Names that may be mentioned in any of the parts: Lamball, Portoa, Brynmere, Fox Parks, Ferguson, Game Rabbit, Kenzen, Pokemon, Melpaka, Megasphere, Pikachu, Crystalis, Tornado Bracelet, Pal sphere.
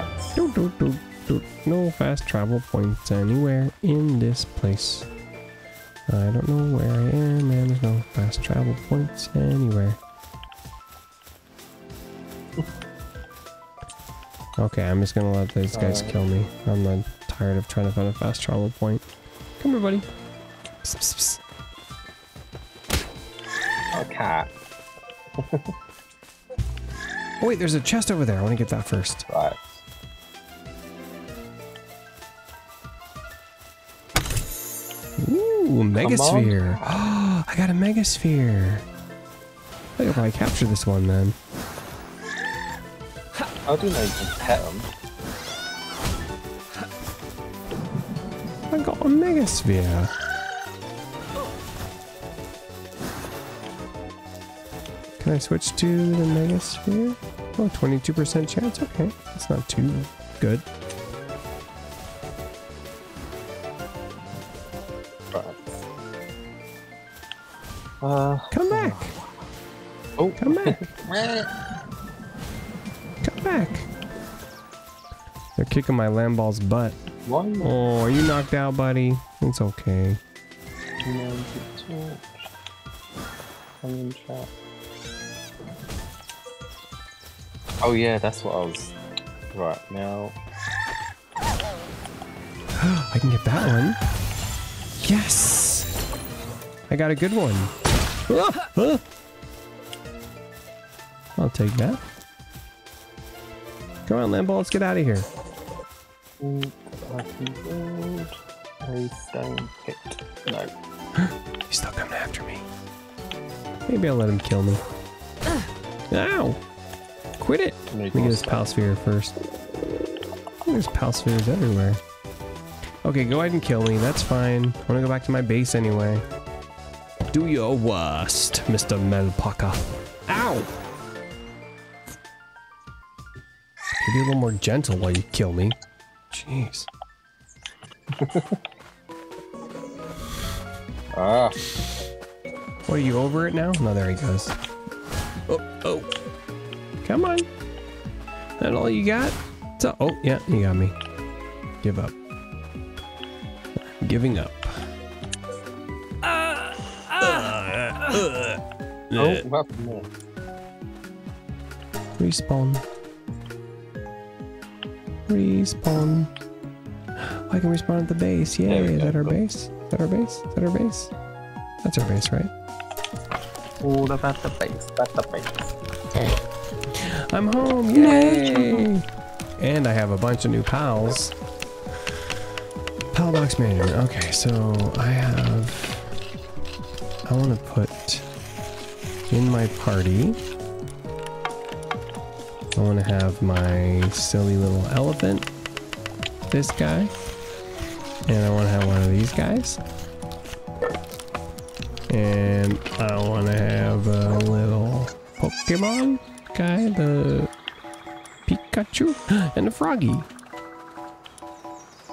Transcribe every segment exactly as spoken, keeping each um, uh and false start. parts. Do, do, do, do. No fast travel points anywhere in this place. I don't know where I am, and there's no fast travel points anywhere. Okay, I'm just gonna let these guys kill me. I'm not tired of trying to find a fast travel point. Come here, buddy. Psst, psst. Okay. Oh wait, there's a chest over there. I want to get that first. Right. Ooh, Megasphere. Oh, I got a Megasphere. I think I'll probably capture this one then. How do I even pet him? I got a Megasphere. Can I switch to the Megasphere? Oh, twenty-two percent chance? Okay, that's not too good. Uh, Come back! Oh, Come back! Come back! They're kicking my Lamball's butt. Oh, are you knocked out, buddy? It's okay. Oh yeah, that's what I was... Right, now... I can get that one! Yes! I got a good one! Ah, ah. I'll take that. Come on, Lamball, let's get out of here. No. He's still coming after me. Maybe I'll let him kill me. Ow! Quit it! Let me get this Pal sphere first. There's Pal spheres everywhere. Okay, go ahead and kill me. That's fine. I want to go back to my base anyway. Do your worst, Mister Melpaka. Ow! Be a little more gentle while you kill me. Jeez. Ah. What, are you over it now? No, there he goes. Oh, oh. Come on. That all you got? So, oh, yeah, you got me. Give up. Giving up. Uh, uh, uh, uh. Oh, what happened there? Respawn. Respawn. Oh, I can respawn at the base. Yay. Is that our base? Is that our base? Is that our base? That's our base, right? All about the base. That's the base. I'm home! Yay! And I have a bunch of new pals. Pal box manager. Okay, so I have... I want to put in my party. I want to have my silly little elephant. This guy. And I want to have one of these guys. And I want to have a little Pokemon guy, the Pikachu, and the Froggy.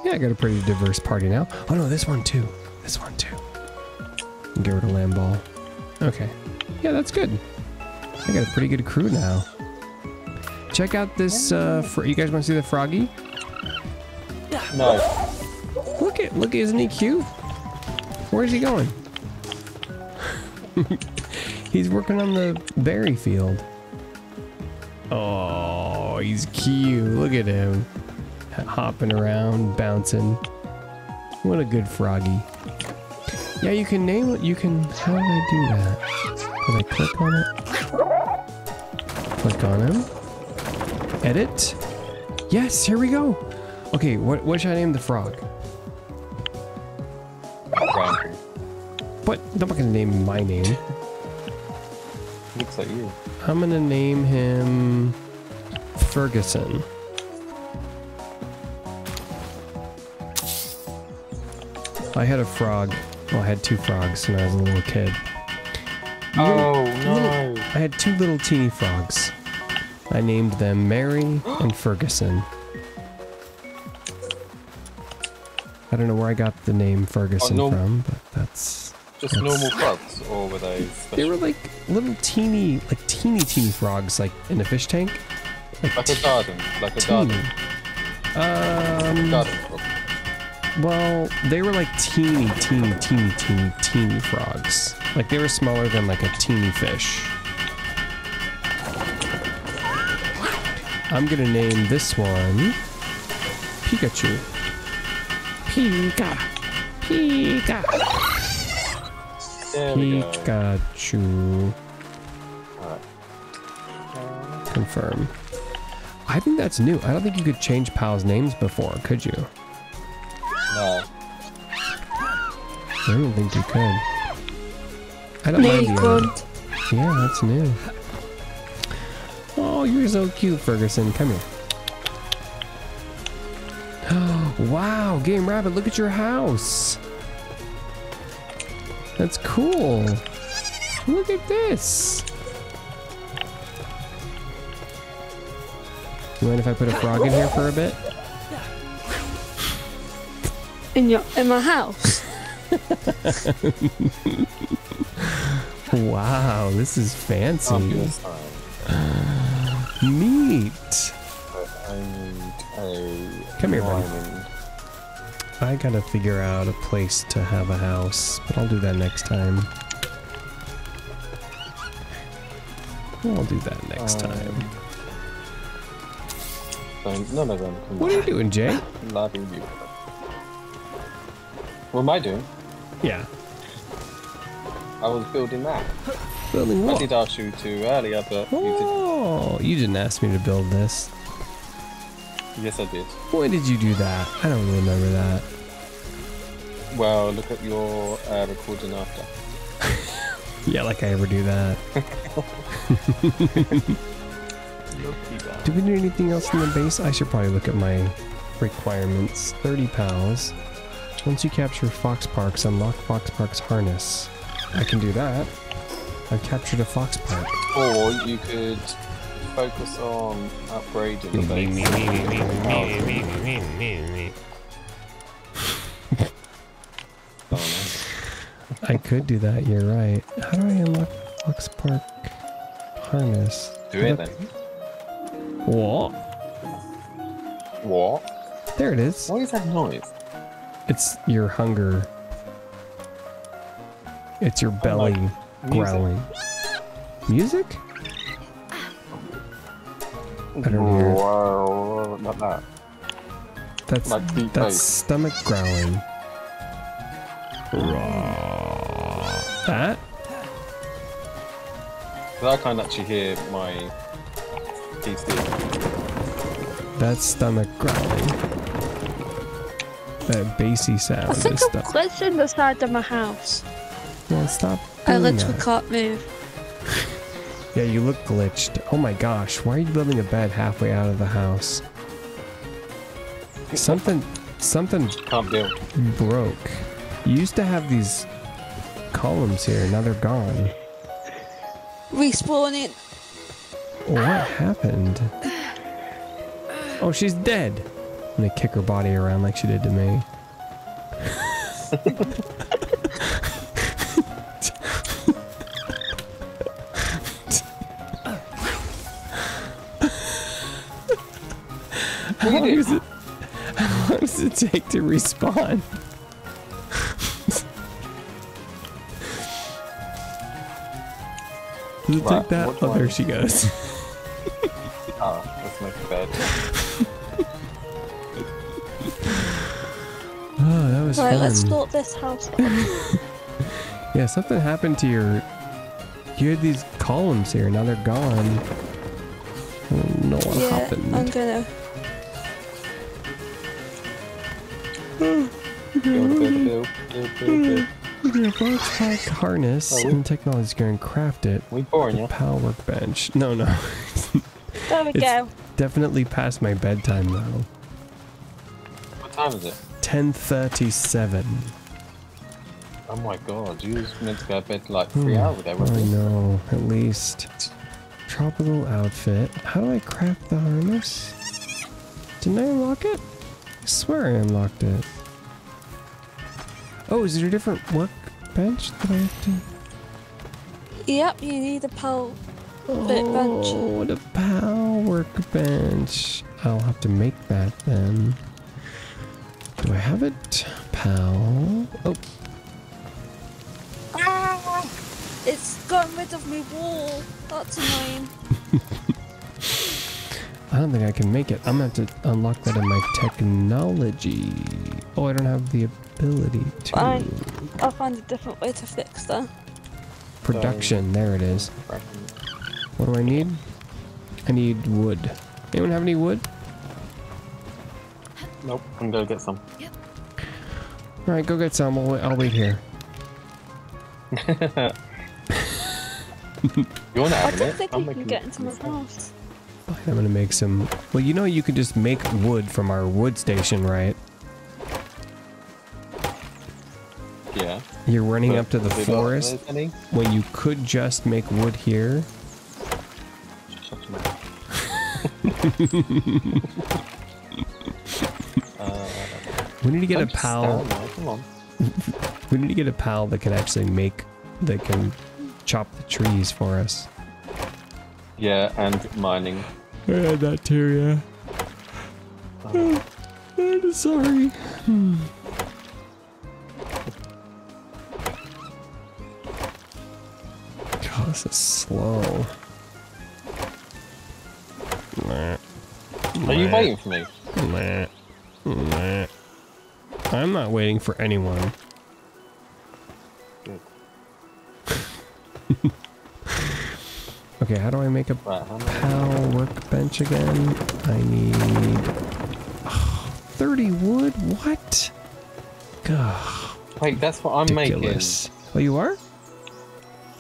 Yeah, I got a pretty diverse party now. Oh no, this one too. This one too. Get rid of Lamball. Okay. Yeah, that's good. I got a pretty good crew now. Check out this, uh, fr you guys want to see the Froggy? No. Look at, look, isn't he cute? Where's he going? He's working on the berry field. Oh, he's cute. Look at him. Hopping around, bouncing. What a good Froggy. Yeah, you can name it. You can... How do I do that? Can I click on it? Click on him. Edit. Yes, here we go. Okay, what, what should I name the frog? But I'm not going to name my name. Looks like you. I'm gonna name him Ferguson. I had a frog. Well, I had two frogs when I was a little kid. Oh little, no! Little, I had two little teeny frogs. I named them Mary and Ferguson. I don't know where I got the name Ferguson oh, no. from, but that's. Just normal frogs, or were they special? They were like little teeny, like teeny, teeny frogs, like in a fish tank. Like, like a garden, like a teeny. garden. Um, Got it. Well, they were like teeny, teeny, teeny, teeny, teeny frogs. Like they were smaller than like a teeny fish. I'm gonna name this one Pikachu. Pika, Pika, Pikachu. Confirm. I think that's new. I don't think you could change pals' names before, could you? No. I don't think you could. I don't mind you could. Yeah, that's new. Oh, you're so cute, Ferguson. Come here. Oh, wow, Game Rabbit, look at your house. That's cool. Look at this. You mind if I put a frog in here for a bit? In your in my house. Wow, this is fancy. Uh, neat. Come here, buddy. I gotta figure out a place to have a house, but I'll do that next time. I'll do that next um, time. None of them. What are you doing, Jay? Loving you. What am I doing? Yeah. I was building that. Building what? I did ask you to earlier, but oh, you didn't. You didn't ask me to build this. Yes, I did. When did you do that? I don't remember that. Well, look at your uh, recording after. Yeah, like I ever do that. Do we do anything else in the base? I should probably look at my requirements. thirty pals. Once you capture Fox Parks, unlock Fox Parks harness. I can do that. I've captured a Fox Park. Or you could focus on upgrading the base. Me, me, me, me, me, me, me, me, me, me. I could do that, you're right. How do I unlock Fox Park harness? Do it then. What? What? There it is. Why is that noise? It's your hunger. It's your belly oh, like growling. Music? Music? I don't hear. Wow, not that. That's like that's face. Stomach growling. That? I can't actually hear my. That stomach growling. That bassy sound. I think I'm glitching in the side of my house. Well, stop. I literally that. Can't move. Yeah, you look glitched. Oh my gosh, why are you building a bed halfway out of the house? Something, something can't do. Broke. You used to have these columns here, now they're gone. Respawn it. What happened? Oh, she's dead. I'm gonna kick her body around like she did to me. How long does it, how long does it take to respawn? Does it wow. take that? What oh, one? There she goes. Oh, that's my bed. Oh, that was right, fun. Right, let's sort this house out. Yeah, something happened to your... You had these columns here, now they're gone. I don't know what yeah, happened. I'm gonna... Your Fox Park harness oh, and technology is going to craft it. We born, yeah. Pal workbench. No, no. There we it's go. Definitely past my bedtime though. What time is it? Ten thirty-seven. Oh my god! You was meant to go to bed like three hours there, wasn't you? I know, at least. Tropical outfit. How do I craft the harness? Didn't I unlock it? I swear I unlocked it. Oh, is there a different workbench that I have to? Yep, you need a pal Bench. Oh, the Pal workbench. I'll have to make that then. Do I have it? Pal. Oh. Ah, it's gotten rid of my wall. That's annoying. I don't think I can make it. I'm going to have to unlock that in my technology. Oh, I don't have the ability to. I, I'll find a different way to fix that. Production. There it is. What do I need? I need wood. Anyone have any wood? Nope. I'm going to get some. Alright, go get some. I'll, I'll wait here. You want to have it? I don't think you can get into my house. I'm going to make some... Well, you know you could just make wood from our wood station, right? Yeah. You're running but up to the forest when you could just make wood here. uh, we need to get I'm a pal... Come on. We need to get a pal that can actually make... that can chop the trees for us. Yeah, and mining. Yeah, that too, yeah. Oh. I'm sorry. Hmm. God, this is slow. Are you waiting for me? I'm not waiting for anyone. Okay, how do I make a Pal workbench again? I need oh, thirty wood. What? Ugh, wait, that's what I'm ridiculous. Making. Oh, you are?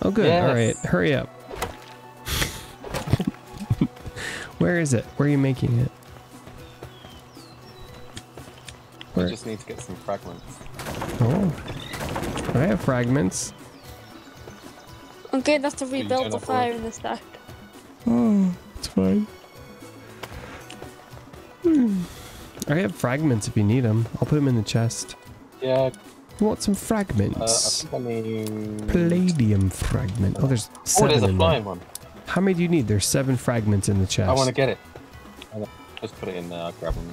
Oh, good. Yes. All right, hurry up. Where is it? Where are you making it? Where? I just need to get some fragments. Oh, I have fragments. I'm going to have to rebuild the fire in the stack. Oh, it's fine. Hmm. I have fragments if you need them. I'll put them in the chest. Yeah. You want some fragments? Uh, I think I need... Palladium fragment. Oh, there's seven. Oh, there's a flying one. How many do you need? There's seven fragments in the chest. I want to get it. I'll just put it in there. I'll grab them.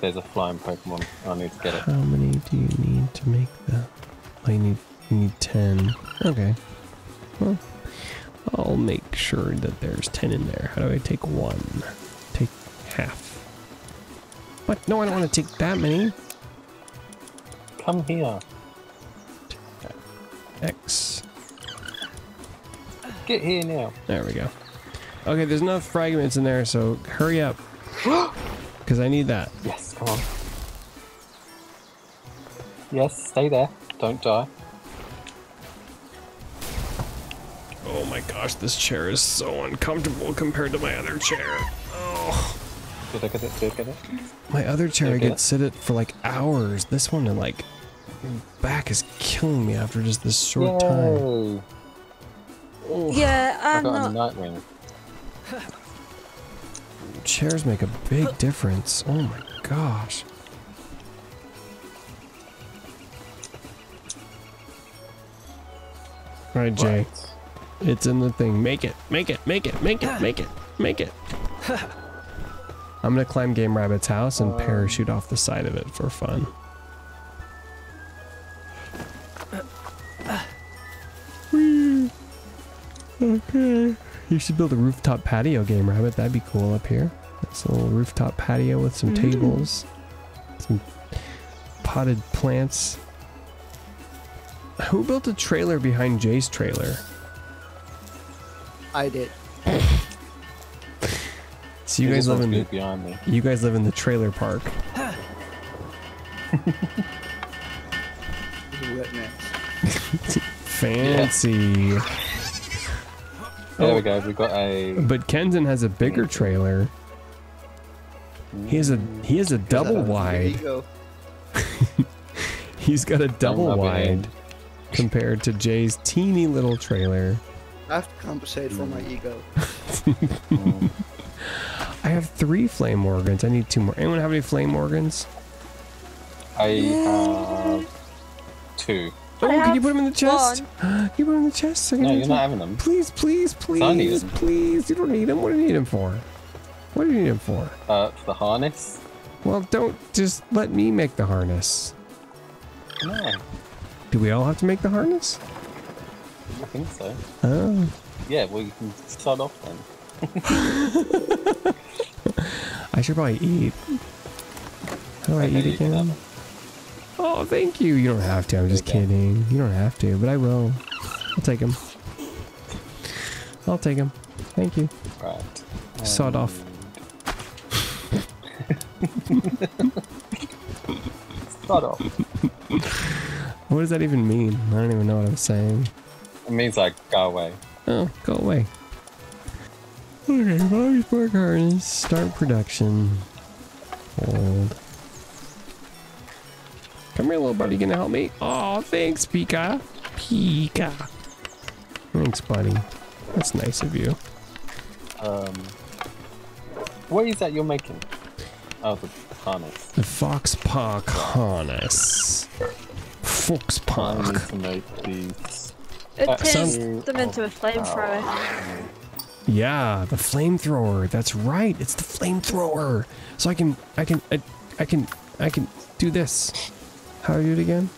There's a flying Pokemon. I need to get it. How many do you need to make that? Oh, you need, you need ten. Okay. Well, I'll make sure that there's ten in there. How do I take one? Take half. What? No, I don't want to take that many. Come here. X. Get here now. There we go. Okay, there's enough fragments in there, so hurry up. Because I need that. Yes, come on. Yes, stay there. Don't die. Oh my gosh, this chair is so uncomfortable compared to my other chair. Oh. Did I get it? Did I get it? My other chair, I could sit it for like hours. This one, like, back is killing me after just this short Whoa. time. Oh. Yeah, I'm I got not. Chairs make a big difference. Oh my gosh. All right, Jay. What? It's in the thing. Make it, make it, make it, make it, make it, make it. I'm gonna climb Game Rabbit's house and parachute off the side of it for fun. Okay. You should build a rooftop patio, Game Rabbit. That'd be cool up here. That's a little rooftop patio with some mm-hmm. tables, some potted plants. Who built a trailer behind Jay's trailer? I did. So you it guys live in the, me. you guys live in the trailer park. Fancy. Yeah. There oh. we go. We got a. But Kenzen has a bigger trailer. He has a he has a double wide. He's got a double wide compared to Jay's teeny little trailer. I have to compensate for my ego. um, I have three flame organs. I need two more. Anyone have any flame organs? I have two. Oh, can you put them in the chest? Can you put them in the chest? No, you're not having them. Please, please, please, please. You don't need them. What do you need them for? What do you need them for? Uh, for the harness. Well, don't just let me make the harness. No. Do we all have to make the harness? I think so. Oh. Yeah, well, you can start off then. I should probably eat. How do I eat again? Oh, thank you. You don't have to. I'm just kidding. You don't have to, but I will. I'll take him. I'll take him. Thank you. Right. Um... Sawed off. Sawed off. What does that even mean? I don't even know what I'm saying. It means like, go away. Oh, go away. Okay, Bobby's Park Harness. Start production. Hold. Come here, little buddy. Gonna help me? Oh, thanks, Pika. Pika. Thanks, buddy. That's nice of you. Um, what is that you're making? Oh, the harness. The Fox Park harness. Fox Park. I need to make these. It uh, turns some... them into a flamethrower. Oh. Yeah, the flamethrower. That's right. It's the flamethrower. So I can, I can, I, I can, I can do this. How do you do it again?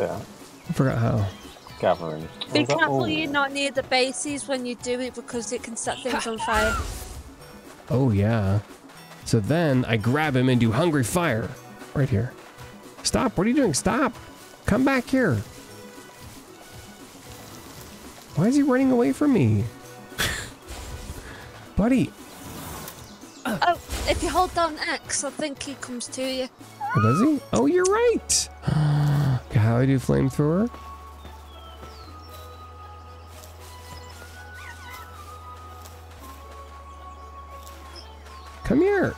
Yeah. I forgot how. Gathering. Be careful oh. you're not near the bases when you do it because it can set things on fire. Oh, yeah. So then I grab him and do hungry fire. Right here. Stop. What are you doing? Stop. Come back here. Why is he running away from me? Buddy. Oh, if you hold down X, I think he comes to you. Oh, does he? Oh, you're right. How do I do flamethrower? Come here.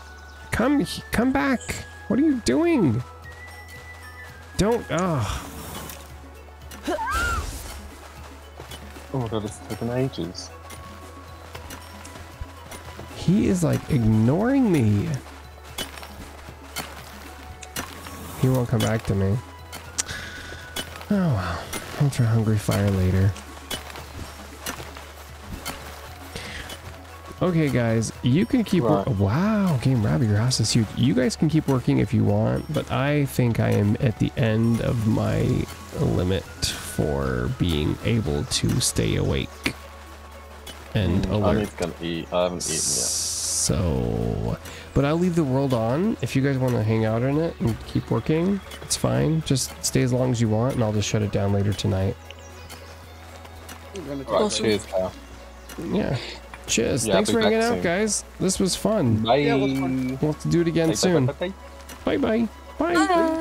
Come, come back. What are you doing? Don't. Oh. Oh my god, this is taking ages. He is like ignoring me. He won't come back to me. Oh well. I'll try hungry fire later. Okay guys, you can keep right. Wow, Game Rabbit, your house is huge. You guys can keep working if you want, but I think I am at the end of my limit for being able to stay awake and mm, alert. I need to go eat. I haven't eaten yet. So but I'll leave the world on. If you guys want to hang out in it and keep working, it's fine. Just stay as long as you want, and I'll just shut it down later tonight. Right, awesome. Cheers, pal. Yeah. Cheers. Yeah, thanks for hanging out, soon. guys. This was fun. Bye. Yeah, we'll have to do it again bye, soon. Bye-bye. Bye-bye. Bye. Bye. Bye. Bye. Bye.